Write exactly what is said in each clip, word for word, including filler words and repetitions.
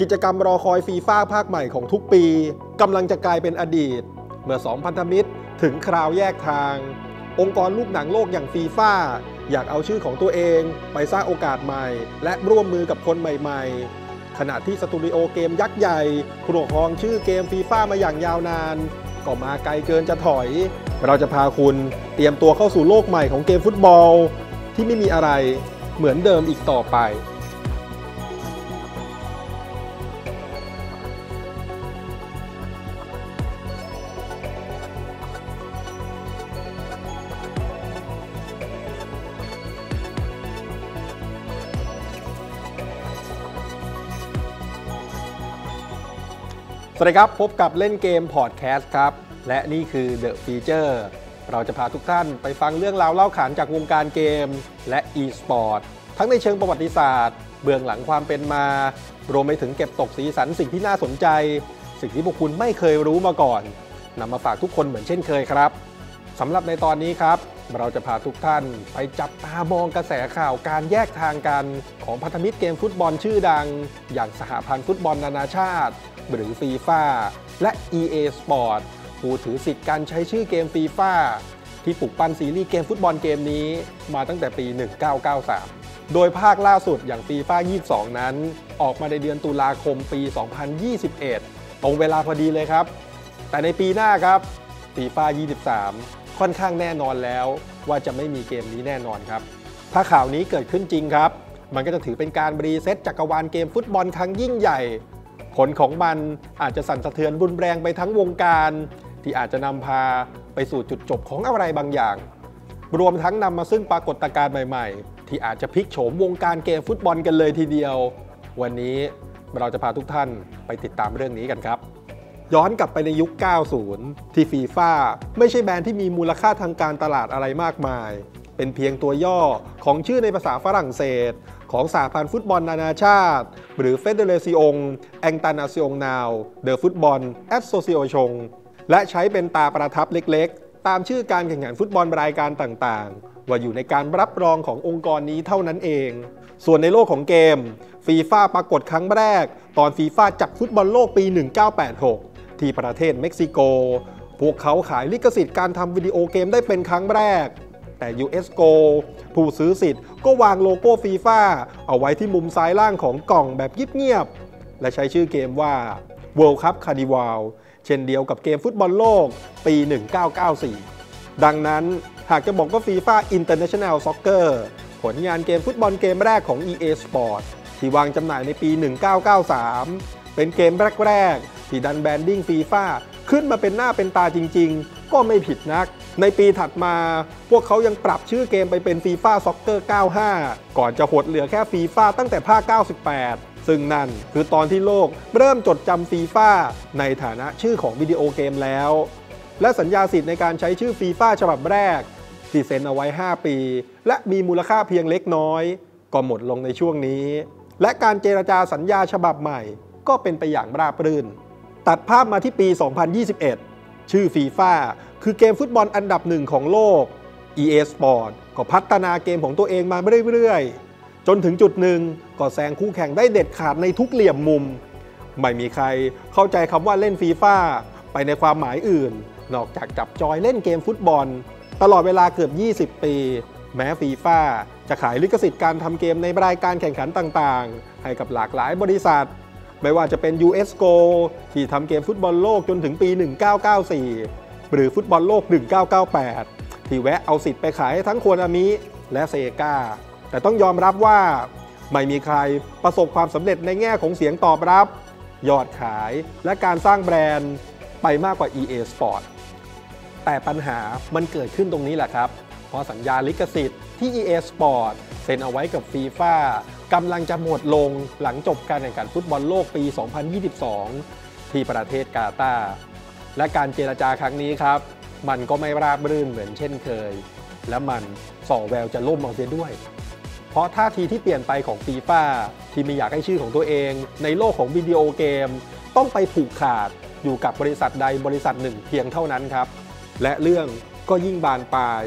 กิจกรรมรอคอยฟีฟ่าภาคใหม่ของทุกปีกำลังจะกลายเป็นอดีตเมื่อสองพันธมิตรถึงคราวแยกทางองค์กรลูกหนังโลกอย่างฟีฟ่าอยากเอาชื่อของตัวเองไปสร้างโอกาสใหม่และร่วมมือกับคนใหม่ๆขณะที่สตูดิโอเกมยักษ์ใหญ่ครองครองชื่อเกมฟีฟ่ามาอย่างยาวนานก็มาไกลเกินจะถอยเราจะพาคุณเตรียมตัวเข้าสู่โลกใหม่ของเกมฟุตบอลที่ไม่มีอะไรเหมือนเดิมอีกต่อไปสวัสดีครับพบกับเล่นเกมพอดแคสต์ครับและนี่คือ The Feature เราจะพาทุกท่านไปฟังเรื่องราวเล่าขานจากวงการเกมและ e-sport ทั้งในเชิงประวัติศาสตร์เบื้องหลังความเป็นมารวมไปถึงเก็บตกสีสันสิ่งที่น่าสนใจสิ่งที่พวกคุณไม่เคยรู้มาก่อนนำมาฝากทุกคนเหมือนเช่นเคยครับสำหรับในตอนนี้ครับเราจะพาทุกท่านไปจับตามองกระแสข่าวการแยกทางกันของพันธมิตรเกมฟุตบอลชื่อดังอย่างสหพันธ์ฟุตบอลนานาชาติหรือ FIFA และ อี เอ Sports ผู้ถือสิทธิ์การใช้ชื่อเกม FIFA ที่ปลุกปั้นซีรีส์เกมฟุตบอลเกมนี้มาตั้งแต่ปี หนึ่งเก้าเก้าสาม โดยภาคล่าสุดอย่าง FIFA ยี่สิบสอง นั้นออกมาในเดือนตุลาคมปี สองพันยี่สิบเอ็ด ตรงเวลาพอดีเลยครับแต่ในปีหน้าครับ FIFA ยี่สิบสาม ค่อนข้างแน่นอนแล้วว่าจะไม่มีเกมนี้แน่นอนครับถ้าข่าวนี้เกิดขึ้นจริงครับมันก็จะถือเป็นการรีเซ็ตจักรวาลเกมฟุตบอลครั้งยิ่งใหญ่ผลของมันอาจจะสั่นสะเทือนรุนแรงไปทั้งวงการที่อาจจะนำพาไปสู่จุดจบของอะไรบางอย่างรวมทั้งนำมาซึ่งปรากฏการณ์ใหม่ๆที่อาจจะพลิกโฉมวงการเกมฟุตบอลกันเลยทีเดียววันนี้เราจะพาทุกท่านไปติดตามเรื่องนี้กันครับย้อนกลับไปในยุค เก้าสิบที่ฟีฟ่าไม่ใช่แบรนด์ที่มีมูลค่าทางการตลาดอะไรมากมายเป็นเพียงตัวย่อของชื่อในภาษาฝรั่งเศสของสหพันธ์ฟุตบอลนานาชาติหรือ Fédération Internationale de Football Association และใช้เป็นตาประทับเล็กๆตามชื่อการแข่งขันฟุตบอลรายการต่างๆว่าอยู่ในการรับรองขององค์กรนี้เท่านั้นเองส่วนในโลกของเกม FIFA ปรากฏครั้งแรกตอน FIFA จัดฟุตบอลโลกปี หนึ่งเก้าแปดหก ที่ประเทศเม็กซิโกพวกเขาขายลิขสิทธิ์การทำวิดีโอเกมได้เป็นครั้งแรกแต่ ยู เอส โก ผู้ซื้อสิทธิ์ก็วางโลโก้ฟีฟ่าเอาไว้ที่มุมซ้ายล่างของกล่องแบบเงียบๆและใช้ชื่อเกมว่า World Cup Carnival เช่นเดียวกับเกมฟุตบอลโลกปี หนึ่งเก้าเก้าสี่ ดังนั้นหากจะบอกว่าฟีฟ่า International Soccer ผลงานเกมฟุตบอลเกมแรกของ อี เอ Sports ที่วางจำหน่ายในปี หนึ่งเก้าเก้าสาม เป็นเกมแรกๆที่ดันแบรนดิ้งฟีฟ่าขึ้นมาเป็นหน้าเป็นตาจริงๆก็ไม่ผิดนักในปีถัดมาพวกเขายังปรับชื่อเกมไปเป็น FIFA Soccer เก้าห้า ก่อนจะหดเหลือแค่ FIFA ตั้งแต่ภาค เก้าสิบแปด ซึ่งนั่นคือตอนที่โลกเริ่มจดจำ FIFA ในฐานะชื่อของวิดีโอเกมแล้วและสัญญาสิทธิ์ในการใช้ชื่อ FIFA ฉบับแรกที่เซ็นเอาไว้ ห้า ปีและมีมูลค่าเพียงเล็กน้อยก็หมดลงในช่วงนี้และการเจรจาสัญญาฉบับใหม่ก็เป็นไปอย่างราบรื่นตัดภาพมาที่ปี สองพันยี่สิบเอ็ด ชื่อ FIFAคือเกมฟุตบอลอันดับหนึ่งของโลก อี เอ Sports ก็พัฒนาเกมของตัวเองมาเรื่อยๆจนถึงจุดหนึ่งก็แซงคู่แข่งได้เด็ดขาดในทุกเหลี่ยมมุมไม่มีใครเข้าใจคำว่าเล่นฟีฟ่าไปในความหมายอื่นนอกจากจับจอยเล่นเกมฟุตบอลตลอดเวลาเกือบยี่สิบปีแม้ฟีฟ่าจะขายลิขสิทธิ์การทำเกมในรายการแข่งขันต่างๆให้กับหลากหลายบริษัทไม่ว่าจะเป็น ยู เอส โก ที่ทำเกมฟุตบอลโลกจนถึงปี หนึ่งเก้าเก้าสี่หรือฟุตบอลโลก หนึ่งเก้าเก้าแปด ที่แวะเอาสิทธิ์ไปขายให้ทั้งโคนามิและเซกาแต่ต้องยอมรับว่าไม่มีใครประสบความสำเร็จในแง่ของเสียงตอบรับยอดขายและการสร้างแบรนด์ไปมากกว่า อี เอ Sports แต่ปัญหามันเกิดขึ้นตรงนี้แหละครับเพราะสัญญาลิขสิทธิ์ที่ อี เอ Sports เซ็นเอาไว้กับ FIFA กำลังจะหมดลงหลังจบการแข่งขันฟุตบอลโลกปี สองพันยี่สิบสอง ที่ประเทศกาตาร์และการเจรจาครั้งนี้ครับมันก็ไม่ราบรื่นเหมือนเช่นเคยและมันส่อแววจะล่มเอาเสียด้วยเพราะท่าทีที่เปลี่ยนไปของฟีฟ่าที่ไม่อยากให้ชื่อของตัวเองในโลกของวิดีโอเกมต้องไปผูกขาดอยู่กับบริษัทใดบริษัทหนึ่งเพียงเท่านั้นครับและเรื่องก็ยิ่งบานปลาย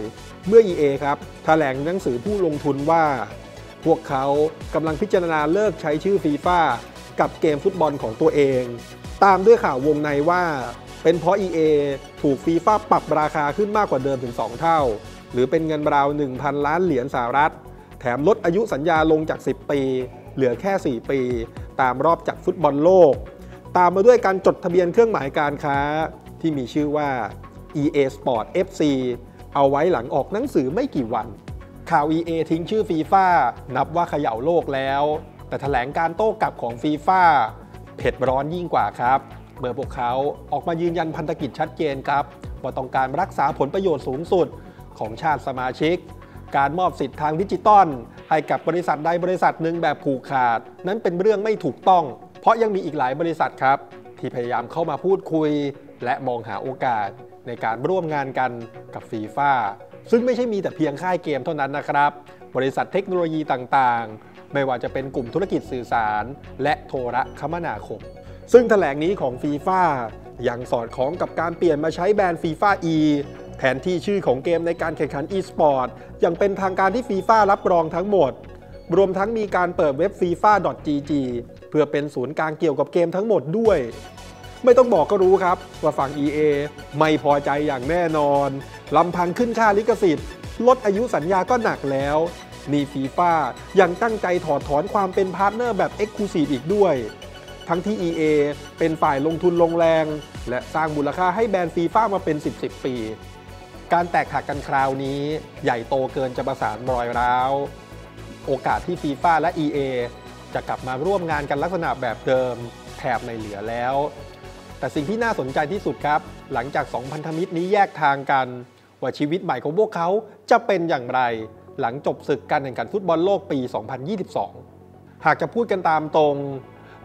เมื่อ อี เอ ครับแถลงหนังสือผู้ลงทุนว่าพวกเขากำลังพิจารณาเลิกใช้ชื่อฟีฟ่า กับเกมฟุตบอลของตัวเองตามด้วยข่าววงในว่าเป็นเพราะ อี เอ ถูก ฟีฟ่า ปรับราคาขึ้นมากกว่าเดิมถึงสองเท่าหรือเป็นเงินราว หนึ่งพัน ล้านเหรียญสหรัฐแถมลดอายุสัญญาลงจากสิบปีเหลือแค่สี่ปีตามรอบจากฟุตบอลโลกตามมาด้วยการจดทะเบียนเครื่องหมายการค้าที่มีชื่อว่า อี เอ สปอร์ต เอฟ ซี เอาไว้หลังออกหนังสือไม่กี่วันข่าว อี เอ ทิ้งชื่อ ฟีฟ่า นับว่าเขย่าโลกแล้วแต่แถลงการโต้กลับของ ฟีฟ่า เผ็ดร้อนยิ่งกว่าครับเมื่อพวกเขาออกมายืนยันพันธกิจชัดเจนครับว่าต้องการรักษาผลประโยชน์สูงสุดของชาติสมาชิกการมอบสิทธิ์ทางดิจิตอลให้กับบริษัทใดบริษัทหนึ่งแบบผูกขาดนั้นเป็นเรื่องไม่ถูกต้องเพราะยังมีอีกหลายบริษัทครับที่พยายามเข้ามาพูดคุยและมองหาโอกาสในการร่วมงานกันกับ ฟีฟ่า ซึ่งไม่ใช่มีแต่เพียงค่ายเกมเท่านั้นนะครับบริษัทเทคโนโลยีต่างๆไม่ว่าจะเป็นกลุ่มธุรกิจสื่อสารและโทรคมนาคมซึ่งแถลงนี้ของ ฟีฟ่า ยังสอดคล้องกับการเปลี่ยนมาใช้แบรนด์ ฟีฟ่า อี แทนที่ชื่อของเกมในการแข่งขัน อี สปอร์ต อย่างเป็นทางการที่ ฟีฟ่า รับรองทั้งหมดรวมทั้งมีการเปิดเว็บ ฟีฟ่า ดอท จี จี เพื่อเป็นศูนย์กลางเกี่ยวกับเกมทั้งหมดด้วยไม่ต้องบอกก็รู้ครับว่าฝั่ง อี เอ ไม่พอใจอย่างแน่นอนลำพังขึ้นค่าลิขสิทธิ์ลดอายุสัญญาก็หนักแล้วมี ฟีฟ่า ยังตั้งใจถอดถอนความเป็นพาร์ทเนอร์แบบ เอ็กซ์คลูซีฟ อีกด้วยทั้งที่ อี เอ เป็นฝ่ายลงทุนลงแรงและสร้างมูลค่าให้แบรนด์ ฟีฟ่า มาเป็น สิบ สิบ ปีการแตกหักกันคราวนี้ใหญ่โตเกินจะประสานรอยร้าวโอกาสที่ ฟีฟ่า และ อี เอ จะกลับมาร่วมงานกันลักษณะแบบเดิมแทบไม่เหลือแล้วแต่สิ่งที่น่าสนใจที่สุดครับหลังจากสองพันธมิตรนี้แยกทางกันว่าชีวิตใหม่ของพวกเขาจะเป็นอย่างไรหลังจบศึกการแข่งขันฟุตบอลโลกปี สองพันยี่สิบสอง หากจะพูดกันตามตรง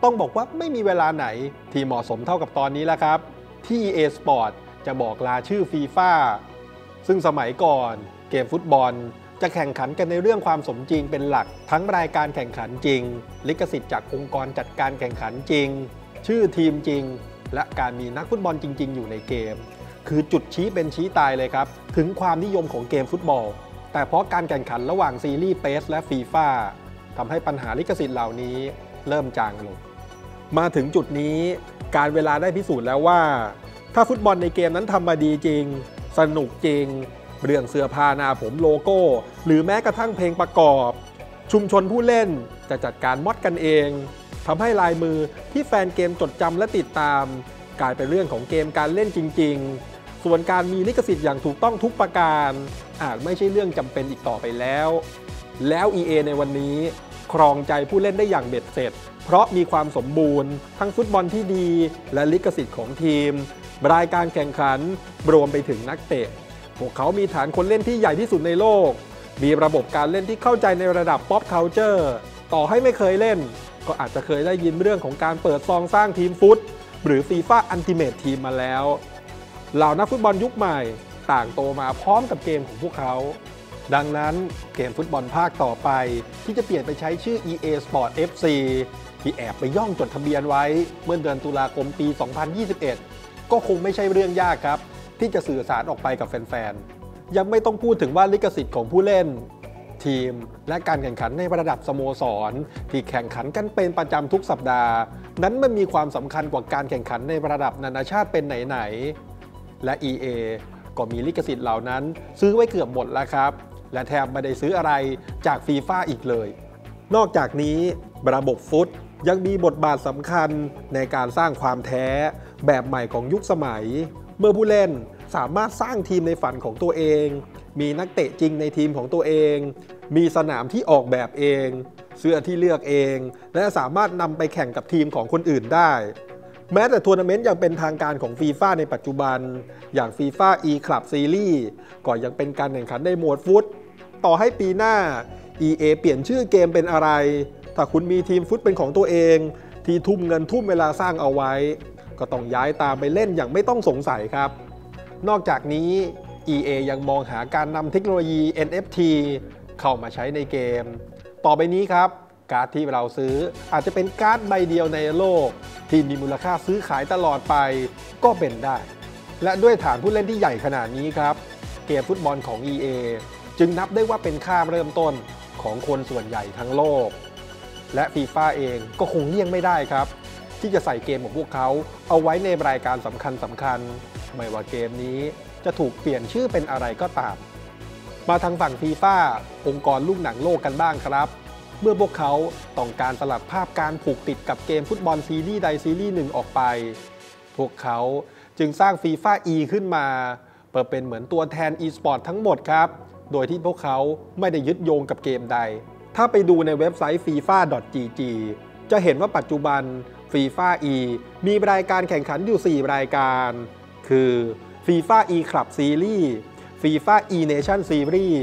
ต้องบอกว่าไม่มีเวลาไหนที่เหมาะสมเท่ากับตอนนี้แล้วครับที่ อี เอ สปอร์ต จะบอกลาชื่อ ฟีฟ่า ซึ่งสมัยก่อนเกมฟุตบอลจะแข่งขันกันในเรื่องความสมจริงเป็นหลักทั้งรายการแข่งขันจริงลิขสิทธิ์จากองค์กรจัดการแข่งขันจริงชื่อทีมจริงและการมีนักฟุตบอลจริงๆอยู่ในเกมคือจุดชี้เป็นชี้ตายเลยครับถึงความนิยมของเกมฟุตบอลแต่เพราะการแข่งขันระหว่างซีรีส์ เปส และ ฟีฟ่า ทำให้ปัญหาลิขสิทธิ์เหล่านี้เริ่มจางลงมาถึงจุดนี้การเวลาได้พิสูจน์แล้วว่าถ้าฟุตบอลในเกมนั้นทำมาดีจริงสนุกจริงเรื่องเสื้อผ้าหน้าผมโลโก้หรือแม้กระทั่งเพลงประกอบชุมชนผู้เล่นจะจัดการม็อดกันเองทำให้ลายมือที่แฟนเกมจดจำและติดตามกลายเป็นเรื่องของเกมการเล่นจริงๆส่วนการมีลิขสิทธิ์อย่างถูกต้องทุกประการอาจไม่ใช่เรื่องจำเป็นอีกต่อไปแล้วแล้ว อี เอ ในวันนี้ครองใจผู้เล่นได้อย่างเบ็ดเสร็จเพราะมีความสมบูรณ์ทั้งฟุตบอลที่ดีและลิขสิทธิ์ของทีมรายการแข่งขันรวมไปถึงนักเตะพวกเขามีฐานคนเล่นที่ใหญ่ที่สุดในโลกมีระบบการเล่นที่เข้าใจในระดับ ป๊อป คัลเจอร์ ต่อให้ไม่เคยเล่นก็อาจจะเคยได้ยินเรื่องของการเปิดซองสร้างทีมฟุตหรือ ฟีฟ่า อัลติเมท ทีม มาแล้วเหล่านักฟุตบอลยุคใหม่ต่างโตมาพร้อมกับเกมของพวกเขาดังนั้นเกมฟุตบอลภาคต่อไปที่จะเปลี่ยนไปใช้ชื่อ อี เอ สปอร์ต เอฟ ซี ที่แอบไปย่องจดทะเบียนไว้เมื่อเดือนตุลาคมปี สองพันยี่สิบเอ็ด ก็คงไม่ใช่เรื่องยากครับที่จะสื่อสารออกไปกับแฟนๆยังไม่ต้องพูดถึงว่าลิขสิทธิ์ของผู้เล่นทีมและการแข่งขันในระดับสโมสรที่แข่งขันกันเป็นประจำทุกสัปดาห์นั้นมันมีความสำคัญกว่าการแข่งขันในระดับนานาชาติเป็นไหนๆและ อี เอ ก็มีลิขสิทธิ์เหล่านั้นซื้อไว้เกือบหมดแล้วครับและแทบไม่ได้ซื้ออะไรจาก ฟีฟ่า อีกเลยนอกจากนี้ระบบฟุตยังมีบทบาทสำคัญในการสร้างความแท้แบบใหม่ของยุคสมัยเมื่อผู้เล่นสามารถสร้างทีมในฝันของตัวเองมีนักเตะจริงในทีมของตัวเองมีสนามที่ออกแบบเองเสื้อที่เลือกเองและสามารถนำไปแข่งกับทีมของคนอื่นได้แม้แต่ทัวร์นาเมนต์ยังเป็นทางการของ ฟีฟ่า ในปัจจุบันอย่าง ฟีฟ่า อี คลับ ซีรีส์ ก็ยังเป็นการแข่งขันในหมวดฟุตต่อให้ปีหน้า อี เอ เปลี่ยนชื่อเกมเป็นอะไรถ้าคุณมีทีมฟุตเป็นของตัวเองที่ทุ่มเงินทุ่มเวลาสร้างเอาไว้ก็ต้องย้ายตามไปเล่นอย่างไม่ต้องสงสัยครับนอกจากนี้ อี เอ ยังมองหาการนำเทคโนโลยี เอ็น เอฟ ที เข้ามาใช้ในเกมต่อไปนี้ครับการ์ดที่เราซื้ออาจจะเป็นการ์ดใบเดียวในโลกที่มีมูลค่าซื้อขายตลอดไปก็เป็นได้และด้วยฐานผู้เล่นที่ใหญ่ขนาดนี้ครับเกมฟุตบอลของ อี เอ จึงนับได้ว่าเป็นค่าเริ่มต้นของคนส่วนใหญ่ทั้งโลก และ FIFA เองก็คงเลี่ยงไม่ได้ครับที่จะใส่เกมของพวกเขาเอาไว้ในรายการสำคัญสำคัญไม่ว่าเกมนี้จะถูกเปลี่ยนชื่อเป็นอะไรก็ตามมาทางฝั่ง FIFA องค์กรลูกหนังโลกกันบ้างครับเมื่อพวกเขาต้องการสลัดภาพการผูกติดกับเกมฟุตบอลซีรีส์ใดซีรีส์หนึ่งออกไปพวกเขาจึงสร้าง FIFA E ขึ้นมาเปิดเป็นเหมือนตัวแทน eSport ทั้งหมดครับโดยที่พวกเขาไม่ได้ยึดโยงกับเกมใดถ้าไปดูในเว็บไซต์ ฟีฟ่า ดอท จี จี จะเห็นว่าปัจจุบัน FIFA E มีรายการแข่งขันอยู่ สี่ รายการคือ FIFA E Club Series FIFA E Nation Series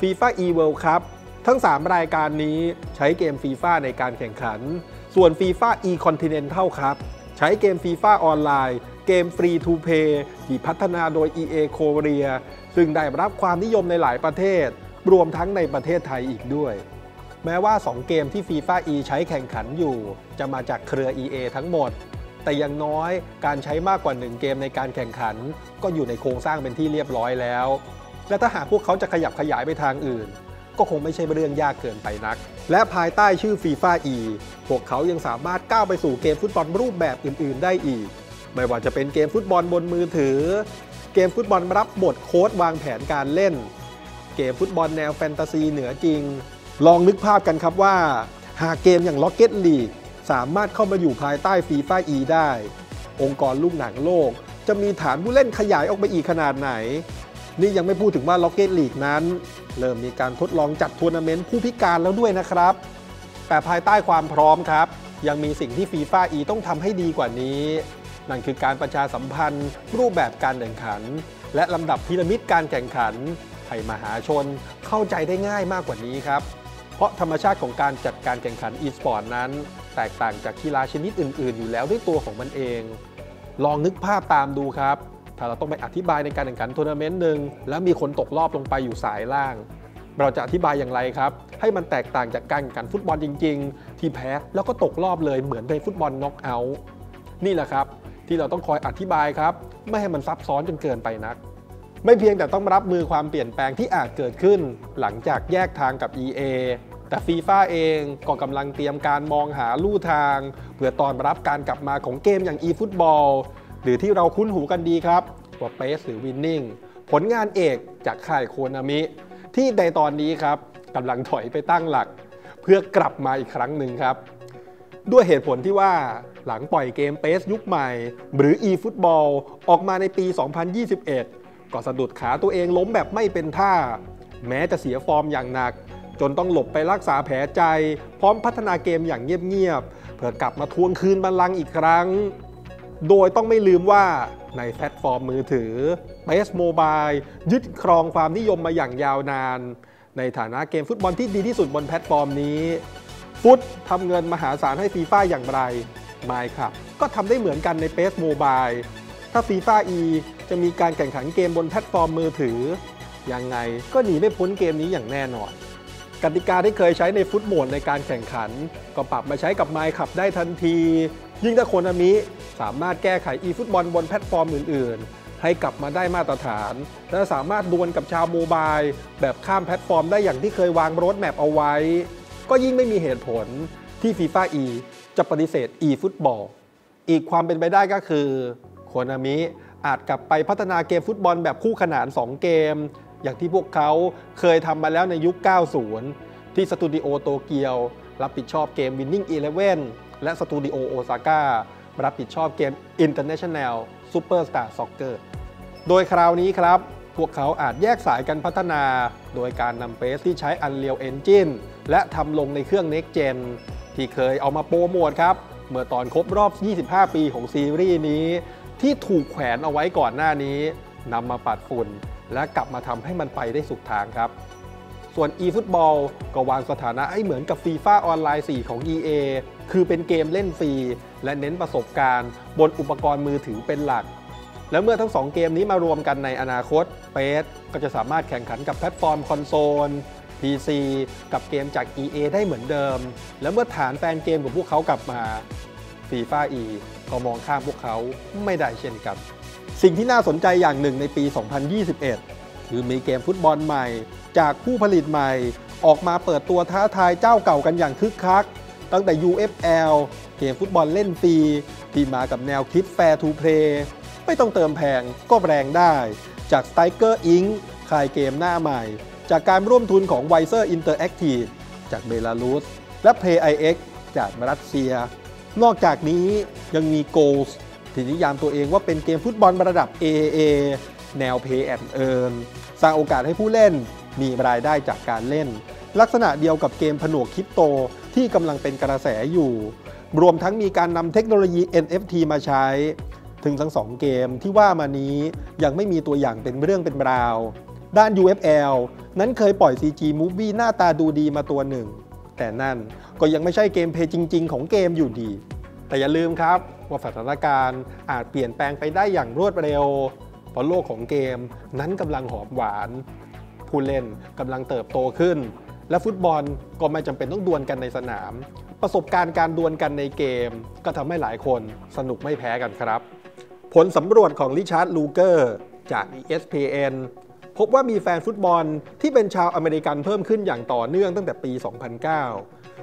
FIFA E World Cup ทั้ง สาม รายการนี้ใช้เกม FIFA ในการแข่งขันส่วน FIFA E Continental ครับใช้เกม FIFA ออนไลน์เกมฟรีทูเพย์ที่พัฒนาโดย อี เอ Korea ซึ่งได้รับความนิยมในหลายประเทศรวมทั้งในประเทศไทยอีกด้วยแม้ว่าสองเกมที่ FIFA E ใช้แข่งขันอยู่จะมาจากเครือ อี เอ ทั้งหมดแต่อย่างน้อยการใช้มากกว่าหนึ่งเกมในการแข่งขันก็อยู่ในโครงสร้างเป็นที่เรียบร้อยแล้วและถ้าหากพวกเขาจะขยับขยายไปทางอื่นก็คงไม่ใช่เรื่องยากเกินไปนักและภายใต้ชื่อ FIFA E พวกเขายังสามารถก้าวไปสู่เกมฟุตบอลรูปแบบอื่นๆได้อีกไม่ว่าจะเป็นเกมฟุตบอลบนมือถือเกมฟุตบอลรับบทโค้ชวางแผนการเล่นเกมฟุตบอลแนวแฟนตาซีเหนือจริงลองนึกภาพกันครับว่าหากเกมอย่าง Rocket League สามารถเข้ามาอยู่ภายใต้ FIFA E ได้องค์กรลูกหนังโลกจะมีฐานผู้เล่นขยายออกไปอีกขนาดไหนนี่ยังไม่พูดถึงว่า Rocket League นั้นเริ่มมีการทดลองจัดทัวร์นาเมนต์ผู้พิการแล้วด้วยนะครับแต่ภายใต้ความพร้อมครับยังมีสิ่งที่ FIFA E ต้องทำให้ดีกว่านี้นั่นคือการประชาสัมพันธ์รูปแบบการแข่งขันและลำดับพีระมิดการแข่งขันให้มหาชนเข้าใจได้ง่ายมากกว่านี้ครับเพราะธรรมชาติของการจัดการแข่งขัน eSport นั้นแตกต่างจากกีฬาชนิดอื่นๆอยู่แล้วด้วยตัวของมันเองลองนึกภาพตามดูครับถ้าเราต้องไปอธิบายในการแข่งขันทัวร์นาเมนต์หนึ่งแล้วมีคนตกรอบลงไปอยู่สายล่างเราจะอธิบายอย่างไรครับให้มันแตกต่างจากการแข่งขันฟุตบอลจริงๆที่แพ้แล้วก็ตกรอบเลยเหมือนในฟุตบอลน็อกเอาท์นี่แหละครับที่เราต้องคอยอธิบายครับไม่ให้มันซับซ้อนจนเกินไปนักไม่เพียงแต่ต้องรับมือความเปลี่ยนแปลงที่อาจเกิดขึ้นหลังจากแยกทางกับ อี เอ แต่ FIFA เองก็กำลังเตรียมการมองหาลู่ทางเพื่อต้อนรับการกลับมาของเกมอย่าง eFootball หรือที่เราคุ้นหูกันดีครับว่า พี อี เอส หรือ Winning ผลงานเอกจากค่ายโคนามิที่ในตอนนี้ครับกำลังถอยไปตั้งหลักเพื่อกลับมาอีกครั้งหนึ่งครับด้วยเหตุผลที่ว่าหลังปล่อยเกม พี อี เอส ยุคใหม่หรือ eFootball ออกมาในปี สองพันยี่สิบเอ็ด ก็สะดุดขาตัวเองล้มแบบไม่เป็นท่าแม้จะเสียฟอร์มอย่างหนักจนต้องหลบไปรักษาแผลใจพร้อมพัฒนาเกมอย่างเงียบๆเพื่อกลับมาทวงคืนบัลลังก์อีกครั้งโดยต้องไม่ลืมว่าในแพลตฟอร์มมือถือ พี อี เอส Mobile ยึดครองความนิยมมาอย่างยาวนานในฐานะเกมฟุตบอลที่ดีที่สุดบนแพลตฟอร์มนี้ฟุตทำเงินมหาศาลให้ FIFA อย่างไรไม่ครับก็ทำได้เหมือนกันใน พี อี เอส Mobile ถ้า FIFA E จะมีการแข่งขันเกมบนแพลตฟอร์มมือถือยังไงก็หนีไม่พ้นเกมนี้อย่างแน่นอนกติกาที่เคยใช้ในฟุตบอลในการแข่งขันก็ปรับมาใช้กับไมค์ขับได้ทันทียิ่งถ้าโคนามิสามารถแก้ไข eFootball บนแพลตฟอร์มอื่นๆให้กลับมาได้มาตรฐานและสามารถดวลกับชาวโมบายแบบข้ามแพลตฟอร์มได้อย่างที่เคยวางโรดแมปเอาไว้ก็ยิ่งไม่มีเหตุผลที่ FIFA E จะปฏิเสธ eFootball อีกความเป็นไปได้ก็คือโคนามิอาจกลับไปพัฒนาเกมฟุตบอลแบบคู่ขนานสองเกมอย่างที่พวกเขาเคยทำมาแล้วในยุค เก้าสิบ ที่สตูดิโอโตเกียวรับผิดชอบเกม Winning Eleven และสตูดิโอโอซาก้ารับผิดชอบเกม International Superstar Soccer โดยคราวนี้ครับพวกเขาอาจแยกสายกันพัฒนาโดยการนำ พี อี เอส ที่ใช้ Unreal Engine และทำลงในเครื่อง Next Gen ที่เคยเอามาโปรโมทครับเมื่อตอนครบรอบ ยี่สิบห้า ปีของซีรีส์นี้ที่ถูกแขวนเอาไว้ก่อนหน้านี้นำมาปัดฝุ่นและกลับมาทำให้มันไปได้สุดทางครับส่วน eFootball ก็วางสถานะให้เหมือนกับ FIFA Online สี่ ของ อี เอ คือเป็นเกมเล่นฟรีและเน้นประสบการณ์บนอุปกรณ์มือถือเป็นหลักและเมื่อทั้งสองเกมนี้มารวมกันในอนาคต พี อี เอส ก็จะสามารถแข่งขันกับแพลตฟอร์มคอนโซล พี ซี กับเกมจาก อี เอ ได้เหมือนเดิมและเมื่อฐานแฟนเกมของพวกเขากลับมา FIFA E ก็มองข้ามพวกเขาไม่ได้เช่นกันสิ่งที่น่าสนใจอย่างหนึ่งในปี สองพันยี่สิบเอ็ด คือมีเกมฟุตบอลใหม่จากผู้ผลิตใหม่ออกมาเปิดตัวท้าทายเจ้าเก่ากันอย่างคึกคัก ตั้งแต่ ยู เอฟ แอล เกมฟุตบอลเล่นฟรีที่มากับแนวคิด Fair to Play ไม่ต้องเติมแพงก็แรงได้จาก Striker อิงค์ ค่ายเกมหน้าใหม่จากการร่วมทุนของ Wiser Interactive จากเบลารุสและ เพลย์ ไอ เอ็กซ์ จากรัสเซียนอกจากนี้ยังมี Goals ที่นิยามตัวเองว่าเป็นเกมฟุตบอลระดับ เอ เอ แนว Pay and Earn สร้างโอกาสให้ผู้เล่นมีรายได้จากการเล่นลักษณะเดียวกับเกมผนวกคริปโตที่กำลังเป็นกระแสอยู่รวมทั้งมีการนำเทคโนโลยี เอ็น เอฟ ที มาใช้ถึงทั้งสองเกมที่ว่ามานี้ยังไม่มีตัวอย่างเป็นเรื่องเป็นราวด้าน ยู เอฟ แอล นั้นเคยปล่อย ซี จี Movie หน้าตาดูดีมาตัวหนึ่งแต่นั่นก็ยังไม่ใช่เกมเพลย์จริงๆของเกมอยู่ดีแต่อย่าลืมครับว่าสถานการณ์อาจเปลี่ยนแปลงไปได้อย่างรวดเร็วเพราะโลกของเกมนั้นกำลังหอมหวานผู้เล่นกำลังเติบโตขึ้นและฟุตบอลก็ไม่จำเป็นต้องดวลกันในสนามประสบการณ์การดวลกันในเกมก็ทำให้หลายคนสนุกไม่แพ้กันครับผลสำรวจของริชาร์ด ลูเกอร์จาก อี เอส พี เอ็น พบว่ามีแฟนฟุตบอลที่เป็นชาวอเมริกันเพิ่มขึ้นอย่างต่อเนื่องตั้งแต่ปี สองพันเก้า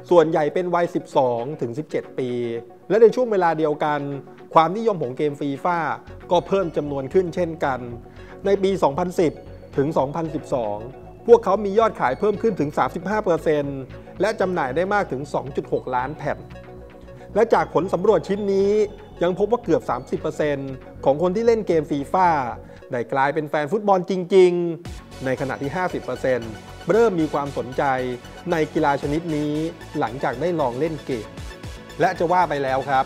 ส่วนใหญ่เป็นวัย สิบสองถึงสิบเจ็ด ปีและในช่วงเวลาเดียวกันความนิยมของเกม FIFA ก็เพิ่มจำนวนขึ้นเช่นกันในปี สองพันสิบถึงสองพันสิบสองพวกเขามียอดขายเพิ่มขึ้นถึง สามสิบห้าเปอร์เซ็นต์ และจำหน่ายได้มากถึง สองจุดหก ล้านแผ่นและจากผลสำรวจชิ้นนี้ยังพบว่าเกือบ สามสิบเปอร์เซ็นต์ ของคนที่เล่นเกม FIFA ได้กลายเป็นแฟนฟุตบอลจริงๆในขณะที่ ห้าสิบเปอร์เซ็นต์ เริ่มมีความสนใจในกีฬาชนิดนี้หลังจากได้ลองเล่นเกมและจะว่าไปแล้วครับ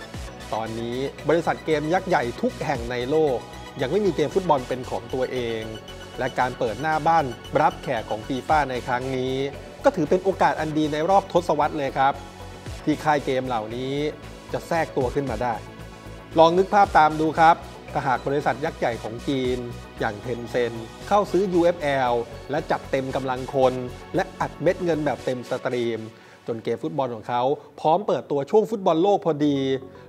ตอนนี้บริษัทเกมยักษ์ใหญ่ทุกแห่งในโลกยังไม่มีเกมฟุตบอลเป็นของตัวเองและการเปิดหน้าบ้านรับแขกของ FIFA ในครั้งนี้ก็ถือเป็นโอกาสอันดีในรอบทศวรรษเลยครับที่ค่ายเกมเหล่านี้จะแทรกตัวขึ้นมาได้ลองนึกภาพตามดูครับถ้าหากบริษัทยักษ์ใหญ่ของจีนอย่างเทนเซ็นต์เข้าซื้อ ยู เอฟ แอล และจัดเต็มกำลังคนและอัดเม็ดเงินแบบเต็มสตรีมจนเกมฟุตบอลของเขาพร้อมเปิดตัวช่วงฟุตบอลโลกพอดี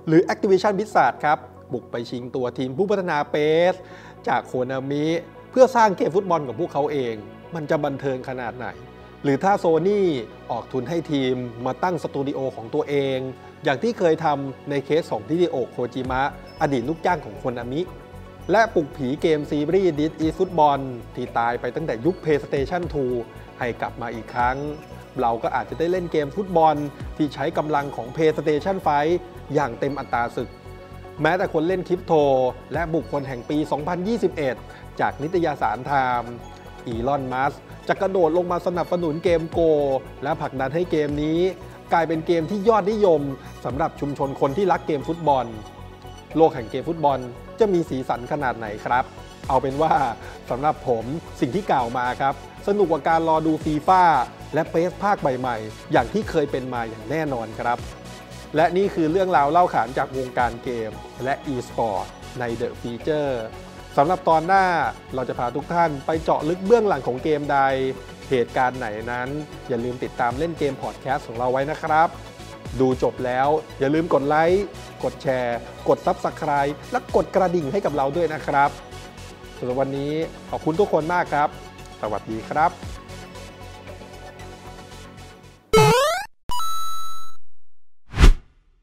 หรือ Activision Blizzard ครับบุกไปชิงตัวทีมผู้พัฒนาเปสจากโคนามิเพื่อสร้างเกมฟุตบอลของพวกเขาเองมันจะบันเทิงขนาดไหนหรือถ้าโซนี่ออกทุนให้ทีมมาตั้งสตูดิโอของตัวเองอย่างที่เคยทำในเคสของฮิเดโอะโคจิมะอดีตลูกจ้างของโคนามิและปลุกผีเกมซีรีส์ This Is Football ที่ตายไปตั้งแต่ยุค เพลย์สเตชั่นทู ให้กลับมาอีกครั้งเราก็อาจจะได้เล่นเกมฟุตบอลที่ใช้กำลังของ เพลย์สเตชั่นไฟว์ อย่างเต็มอัตราศึกแม้แต่คนเล่นคริปโตและบุคคลแห่งปี สองพันยี่สิบเอ็ด จากนิตยสาร ไทม์ อีลอน มัสก์จะกระโดดลงมาสนับสนุนเกมโกและผลักดันให้เกมนี้กลายเป็นเกมที่ยอดนิยมสำหรับชุมชนคนที่รักเกมฟุตบอลโลกแห่งเกมฟุตบอลจะมีสีสันขนาดไหนครับเอาเป็นว่าสำหรับผมสิ่งที่กล่าวมาครับสนุกกว่าการรอดู FIFA และเพสภาคใหม่ๆอย่างที่เคยเป็นมาอย่างแน่นอนครับและนี่คือเรื่องราวเล่าขานจากวงการเกมและ อี สปอร์ต ใน The Feature สำหรับตอนหน้าเราจะพาทุกท่านไปเจาะลึกเบื้องหลังของเกมใดเหตุการณ์ไหนนั้นอย่าลืมติดตามเล่นเกมพอดแคสต์ของเราไว้นะครับดูจบแล้วอย่าลืมกดไลค์กดแชร์กด ซับสไครบ์ และกดกระดิ่งให้กับเราด้วยนะครับสำหรับวันนี้ขอบคุณทุกคนมากครับสวัสดีครับ